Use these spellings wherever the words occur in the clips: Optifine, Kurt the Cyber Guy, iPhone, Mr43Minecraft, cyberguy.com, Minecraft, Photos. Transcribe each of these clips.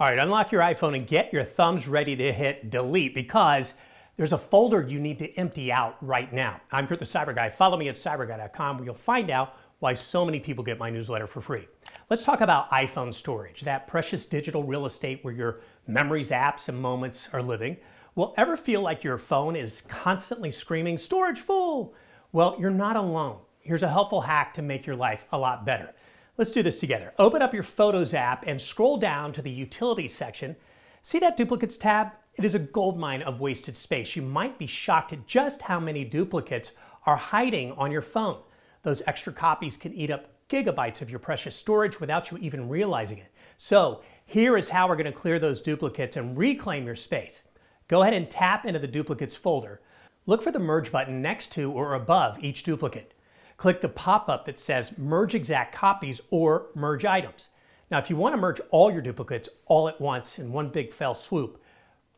All right, unlock your iPhone and get your thumbs ready to hit delete because there's a folder you need to empty out right now. I'm Kurt the Cyber Guy. Follow me at cyberguy.com where you'll find out why so many people get my newsletter for free. Let's talk about iPhone storage, that precious digital real estate where your memories, apps, and moments are living. Will ever feel like your phone is constantly screaming, "Storage full"? Well, you're not alone. Here's a helpful hack to make your life a lot better. Let's do this together. Open up your Photos app and scroll down to the Utilities section. See that Duplicates tab? It is a goldmine of wasted space. You might be shocked at just how many duplicates are hiding on your phone. Those extra copies can eat up gigabytes of your precious storage without you even realizing it. So here is how we're going to clear those duplicates and reclaim your space. Go ahead and tap into the Duplicates folder. Look for the Merge button next to or above each duplicate. Click the pop-up that says Merge Exact Copies or Merge Items. Now, if you want to merge all your duplicates all at once in one big fell swoop,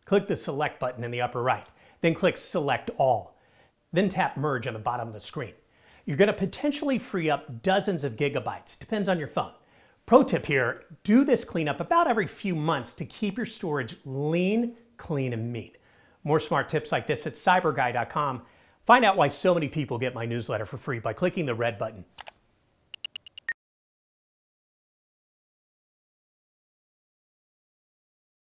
click the Select button in the upper right. Then click Select All. Then tap Merge on the bottom of the screen. You're going to potentially free up dozens of gigabytes. Depends on your phone. Pro tip here, do this cleanup about every few months to keep your storage lean, clean, and mean. More smart tips like this at cyberguy.com. Find out why so many people get my newsletter for free by clicking the red button.